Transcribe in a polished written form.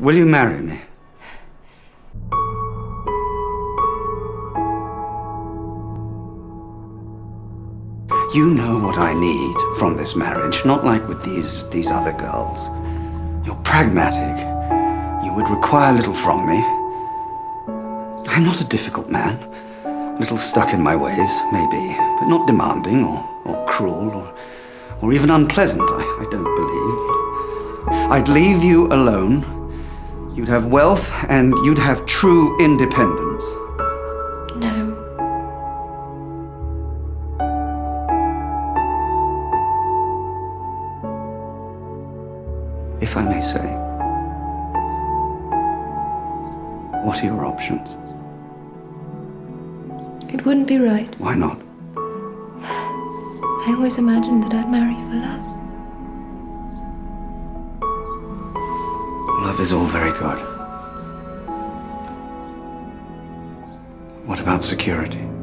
Will you marry me? You know what I need from this marriage, not like with these other girls. You're pragmatic. You would require little from me. I'm not a difficult man. A little stuck in my ways, maybe, but not demanding or cruel or even unpleasant, I don't believe. I'd leave you alone. You'd have wealth and you'd have true independence. No. If I may say, what are your options? It wouldn't be right. Why not? I always imagined that I'd marry for love. Love is all very good. What about security?